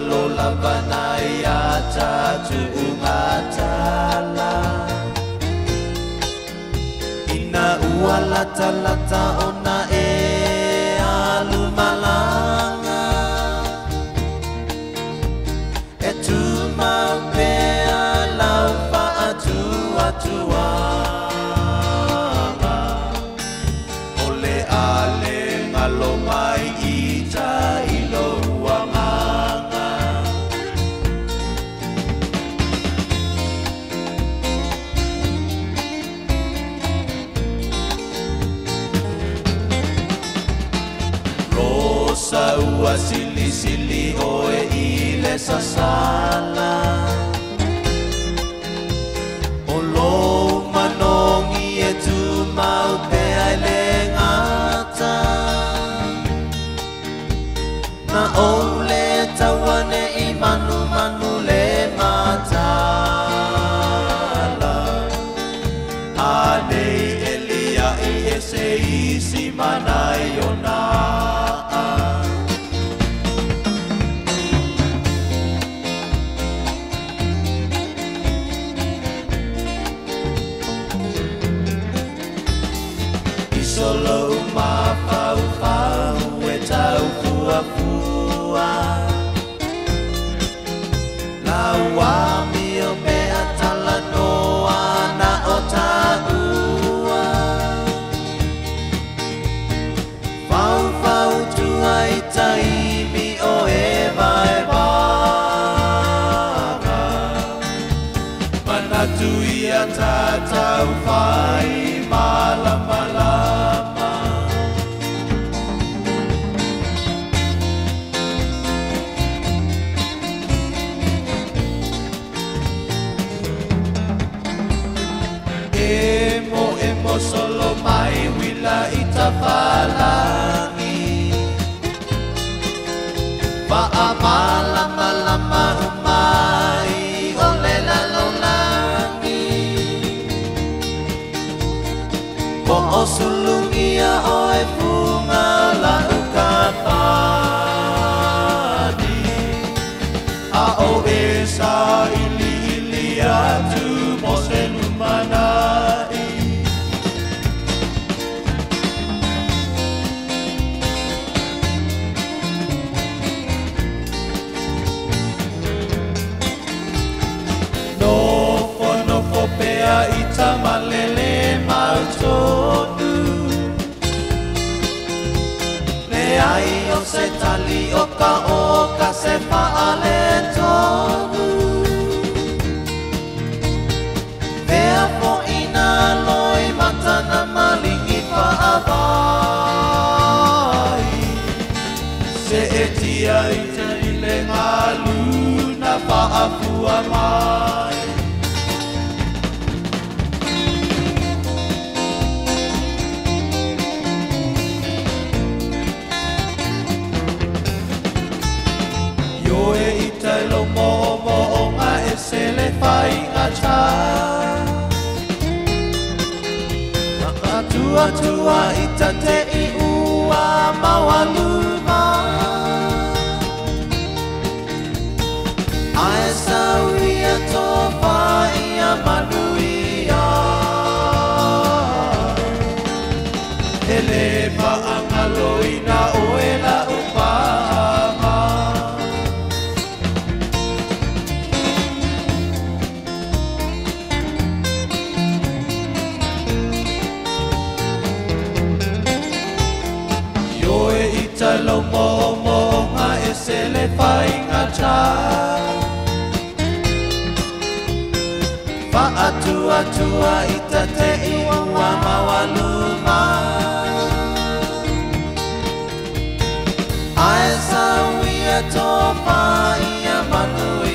Lola banaya tatu ungatala ina uala talata ona e alumalanga etu mapea laupa atu atuanga ole ale ngalomai ita saua sili sili oe ile sasala olo manongi etu maupe ale ngata na ole tawane imanu manu le matala ade elia iese isi manaiona. Solo ma pau pau e tau pua pua laua mio mea talanoa na otaua pau pau tua i taimi o e vai vaga manatu i a tatau fai malamala. Solo mai wila itafalani ba amala malama mai olela lonani po osulungia oe bunga la ukatani a oe sa ili iliatu moselumana. Ita malele mautonu leai o se tali oka oka se faale tonu vea po ina loi matana malingi faavai se etia ita ile ngalu na faafua mai. Se le fai ngata na tua tua itate iua mawaluma ai sauia topa ia manuia ele ma angaloina oela upa. Lo mo mo ma esele faingata fa atu atua itate iwa mawaluma aesa wi atopa ia. satu